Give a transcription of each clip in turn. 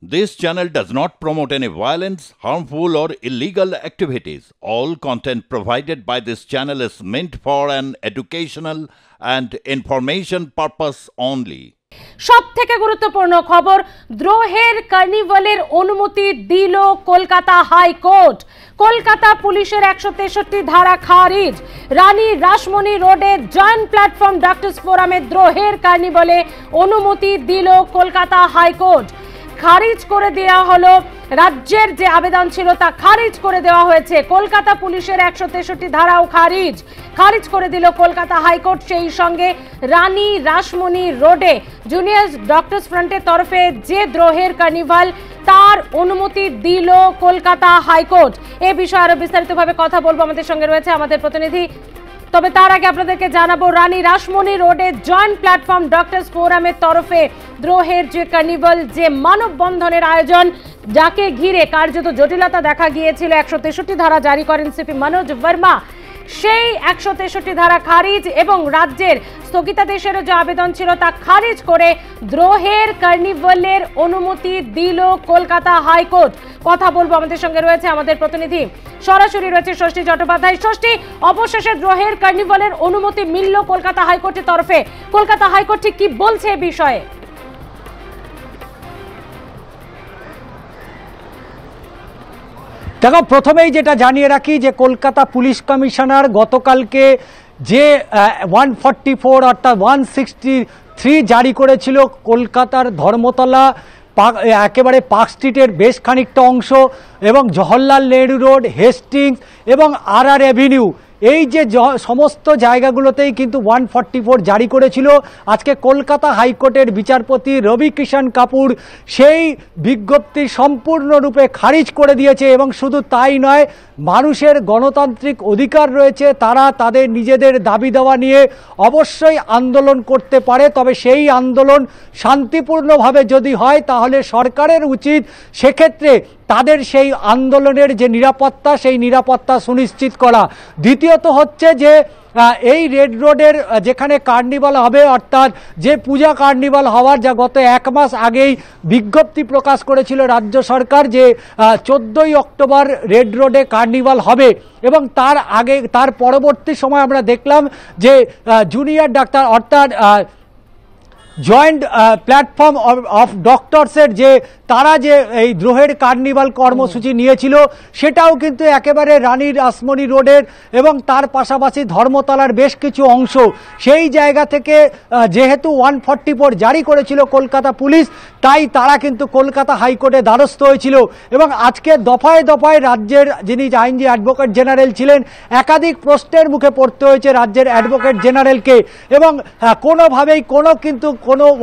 This channel does not promote any violence, harmful or illegal activities. All content provided by this channel is meant for an educational and information purpose only. সবথেকে গুরুত্বপূর্ণ খবর, দ্রোহের কার্নিভালের অনুমতি দিল Kolkata high court. Kolkata পুলিশের ১৬৩ ধারা খারিজ। রানী রাসমণি রোডে জয়েন্ট প্ল্যাটফর্ম ডক্টর্স ফোরামে দ্রোহের কার্নিভালে অনুমতি দিল কলকাতা হাইকোর্ট। খারিজ করে দেওয়া হলো, রাজ্যের যে আবেদন ছিল তা খারিজ করে দেওয়া হয়েছে। কলকাতা পুলিশের ১৬৩ ধারাও খারিজ করে দিল কলকাতা হাইকোর্ট। সেই সঙ্গে রানী রাসমণি রোডে জুনিয়র ডক্টরস ফ্রন্টের তরফে যে দ্রোহের কার্নিভাল, তার অনুমতি দিল কলকাতা হাইকোর্ট। এ বিষয়ে আরো বিস্তারিতভাবে কথা বলবো, আমাদের সঙ্গে রয়েছে আমাদের প্রতিনিধি। তবে তার আগে আপনাদেরকে জানাবো, রানী রাসমণি রোডে জয়েন্ট প্ল্যাটফর্ম ডক্টরস ফোরামের তরফে দ্রোহের যে কার্নিভাল, যে মানববন্ধনের আয়োজন, যাকে ঘিরে কার্যত জটিলতা দেখা গিয়েছিল, ১৬৩ ধারা জারি করেন সিপি মনোজ বর্মা। সেই ১৬৩ ধারা খারিজ এবং রাজ্যের স্থগিতাদেশেরও যে আবেদন ছিল তা খারিজ করে দ্রোহের কার্নিভালের অনুমতি দিল কলকাতা হাইকোর্ট। কথা বলবো, আমাদের সঙ্গে রয়েছে আমাদের প্রতিনিধি, সরাসরি রয়েছে ষষ্ঠী চট্টোপাধ্যায়। ষষ্ঠী, অবশেষে দ্রোহের কার্নিভালের অনুমতি মিলল কলকাতা হাইকোর্টের তরফে। কলকাতা হাইকোর্ট ঠিক কি বলছে এ বিষয়ে? দেখো, প্রথমেই যেটা জানিয়ে রাখি যে কলকাতা পুলিশ কমিশনার গতকালকে যে 144 অর্থাৎ 163 জারি করেছিল, কলকাতার ধর্মতলা একেবারে পার্ক স্ট্রিটের বেশ খানিকটা অংশ এবং জওহরলাল নেহরু রোড, হেস্টিংস এবং আরআর অ্যাভিনিউ, এই যে সমস্ত জায়গাগুলোতেই কিন্তু 144 জারি করেছিল। আজকে কলকাতা হাইকোর্টের বিচারপতি রবি কাপুর সেই বিজ্ঞপ্তি সম্পূর্ণরূপে খারিজ করে দিয়েছে। এবং শুধু তাই নয়, মানুষের গণতান্ত্রিক অধিকার রয়েছে, তারা তাদের নিজেদের দাবি দেওয়া নিয়ে অবশ্যই আন্দোলন করতে পারে। তবে সেই আন্দোলন শান্তিপূর্ণভাবে যদি হয় তাহলে সরকারের উচিত সেক্ষেত্রে তাদের সেই আন্দোলনের যে নিরাপত্তা, সেই নিরাপত্তা সুনিশ্চিত করা। দ্বিতীয়ত হচ্ছে যে এই রেড রোডের যেখানে কার্নিভাল হবে, অর্থাৎ যে পূজা কার্নিভাল হওয়ার, যা গত এক মাস আগেই বিজ্ঞপ্তি প্রকাশ করেছিল রাজ্য সরকার যে ১৪ই অক্টোবর রেড রোডে কার্নিভাল হবে, এবং তার আগে তার পরবর্তী সময় আমরা দেখলাম যে জুনিয়র ডাক্তার অর্থাৎ জয়েন্ট প্ল্যাটফর্ম অফ ডক্টরসের যে তারা যে এই দ্রোহের কার্নিভাল কর্মসূচি নিয়েছিল, সেটাও কিন্তু একেবারে রানী রাসমণি রোডের এবং তার পাশাপাশি ধর্মতলার বেশ কিছু অংশ, সেই জায়গা থেকে যেহেতু 144 জারি করেছিল কলকাতা পুলিশ, তাই তারা কিন্তু কলকাতা হাইকোর্টে দ্বারস্থ হয়েছিল। এবং আজকে দফায় দফায় রাজ্যের যিনি আইনজীবী অ্যাডভোকেট জেনারেল ছিলেন, একাধিক প্রশ্নের মুখে পড়তে হয়েছে রাজ্যের অ্যাডভোকেট জেনারেলকে। এবং কোনোভাবেই কোনো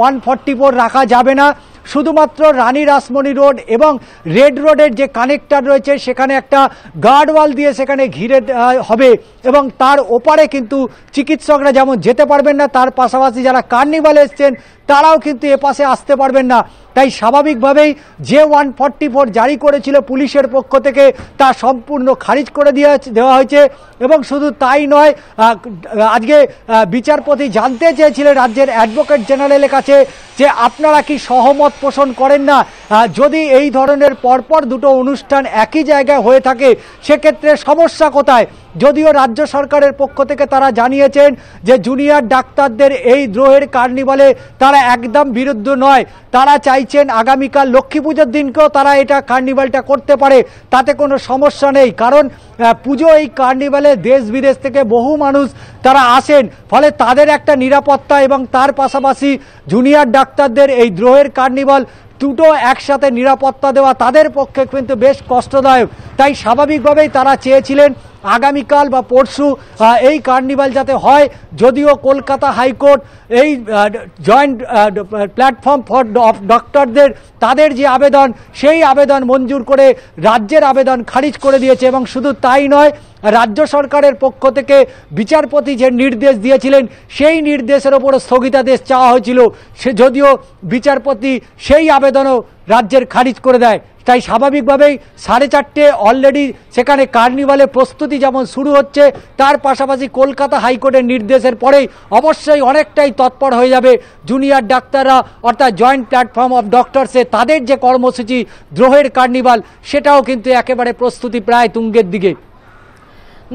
144 রাখা যাবে না। শুধুমাত্র রানী রাসমণি রোড এবং রেড রোডের যে কানেক্টর রয়েছে সেখানে একটা গার্ড ওয়াল দিয়ে সেখানে ঘিরে হবে, এবং তার ওপারে কিন্তু চিকিৎসকরা যেমন যেতে পারবেন না, তার পাশাপাশি যারা কার্নিভালে এসছেন তারাও কিন্তু এপাশে আসতে পারবেন না। তাই স্বাভাবিকভাবেই যে 144 জারি করেছিল পুলিশের পক্ষ থেকে, তা সম্পূর্ণ খারিজ করে দেওয়া হয়েছে। এবং শুধু তাই নয়, আজকে বিচারপতি জানতে চেয়েছিলেন রাজ্যের অ্যাডভোকেট জেনারেলের কাছে যে আপনারা কি সহমত পোষণ করেন না, যদি এই ধরনের পরপর দুটো অনুষ্ঠান একই জায়গায় হয়ে থাকে সেক্ষেত্রে সমস্যা কোথায়। যদিও রাজ্য সরকারের পক্ষ থেকে তারা জানিয়েছেন যে জুনিয়র ডাক্তারদের এই দ্রোহের কার্নিভালে তারা একদম বিরুদ্ধ নয়, তারা চাইছেন আগামীকাল লক্ষ্মী পুজোর দিনকেও তারা এটা কার্নিভালটা করতে পারে, তাতে কোনো সমস্যা নেই। কারণ পুজো এই কার্নিভালে দেশ বিদেশ থেকে বহু মানুষ তারা আসেন, ফলে তাদের একটা নিরাপত্তা এবং তার পাশাপাশি জুনিয়র ডাক্তারদের এই দ্রোহের কার্নিভাল, দুটো একসাথে নিরাপত্তা দেওয়া তাদের পক্ষে কিন্তু বেশ কষ্টদায়ক। তাই স্বাভাবিকভাবেই তারা চেয়েছিলেন আগামীকাল বা পরশু এই কার্নিভাল যাতে হয়। যদিও কলকাতা হাইকোর্ট এই জয়েন্ট প্ল্যাটফর্ম অফ ডক্টরদের তাদের যে আবেদন, সেই আবেদন মঞ্জুর করে রাজ্যের আবেদন খারিজ করে দিয়েছে। এবং শুধু তাই নয়, राज्य सरकार पक्ष के विचारपति जो निर्देश दिए से ही निर्देशर ओपर स्थगितादेश चावा हो जदिव विचारपति से ही आवेदनों राज्य खारिज कर दे। তাই স্বাভাবিকভাবেই 4:30 অলরেডি সেখানে কার্নিভালে প্রস্তুতি যেমন শুরু হচ্ছে, তার পাশাপাশি কলকাতা হাইকোর্টের নির্দেশের পরেই অবশ্যই অনেকটাই তৎপর হয়ে যাবে জুনিয়র ডাক্তাররা, অর্থাৎ জয়েন্ট প্ল্যাটফর্ম অফ ডক্টরসে তাদের যে কর্মসূচি দ্রোহের কার্নিভাল, সেটাও কিন্তু একেবারে প্রস্তুতি প্রায় তুঙ্গের দিকে।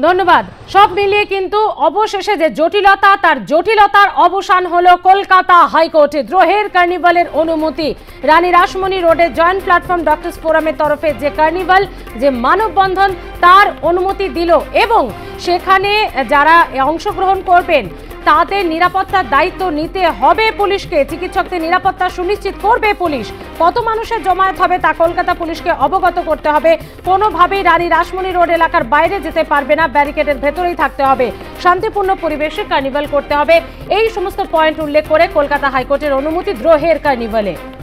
ধন্যবাদ। সব মিলিয়ে কিন্তু অবশেষে যে জটিলতা, তার জটিলতার অবসান হলো কলকাতা হাইকোর্টে। দ্রোহের কার্নিভালের অনুমতি, রানী রাসমণি রোডে জয়েন্ট প্ল্যাটফর্ম ডক্টরস ফোরামের তরফে যে কার্নিভাল, যে মানববন্ধন, তার অনুমতি দিল এবং সেখানে যারা অংশগ্রহণ করবেন তাদের নিরাপত্তার দায়িত্ব নিতে হবে পুলিশকে, চিকিৎসকদের নিরাপত্তা সুনিশ্চিত করবে পুলিশ। কত মানুষের জমায়েত হবে তা কলকাতা পুলিশকে অবগত করতে হবে। কোনোভাবেই রানী রাসমণি রোড এলাকার বাইরে যেতে পারবে না, ব্যারিকেডের ভেতরেই থাকতে হবে, শান্তিপূর্ণ পরিবেশে কার্নিভাল করতে হবে। এই সমস্ত পয়েন্ট উল্লেখ করে কলকাতা হাইকোর্টের অনুমতি দ্রোহের কার্নিভালে।